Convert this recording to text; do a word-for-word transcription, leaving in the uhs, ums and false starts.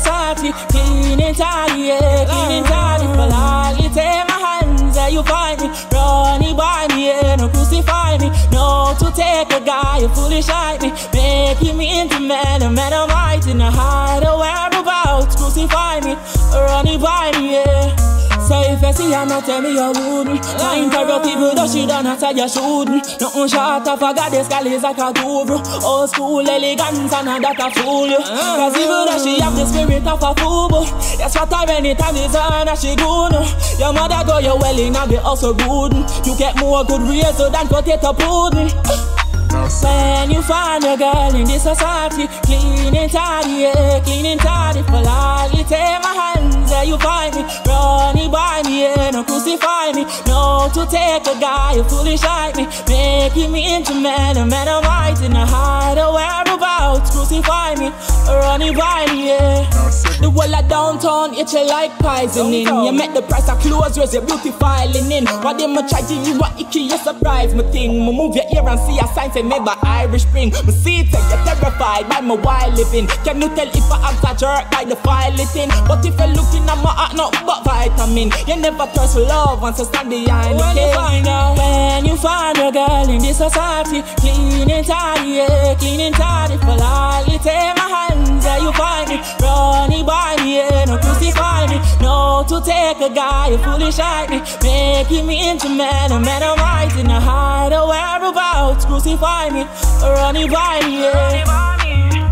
society, clean and tidy, yeah, clean and tidy. But all you take my hands, yeah, you find me, running by me, yeah, no crucify me. No to take a guy, you foolish like me, make him into man, a man of might. In a hideaway I'm about, crucify me, running by me, yeah. So if I see her, not tell me you wouldn't. I interrupt even though she done not say you shouldn't. Nothing short of a goddess, girl is like a guru. Old school elegance and a that a fool you. Cause even though she have the spirit of a fubu, you spot her anytime it's her and she good. Your mother go you well in and be also good. You get more good reason than potato pudding. When you find a girl in this society, clean and tidy, yeah, clean and tidy. For all you take my hands, yeah, you find me, running by me, yeah, no crucify me. No to take a guy, you foolish like me, making me into man, a man of might. In a hideaway I'm about, crucify me, running by me, yeah. The whole of downtown itchy like poisoning. You make the price of clothes, raise your beauty filing in. What them a charging you a icky, you surprise me thing. Me move your ear and see a sign say me by Irish Spring. Me see it, you're terrified by my wild living. Can you tell if I act a jerk by the violating? But if you're looking at my heart, not but vitamin. You never thirst for love and so stand behind when the case. You find out, when you find a girl in this society, clean and tidy, yeah, clean and tidy. For all you take my hands, yeah, you find it, running by me, yeah, no crucify me. No to take a guy, you foolish like me, making me into man, a man of might. In a hideaway I'm about, crucify me, running by me, yeah.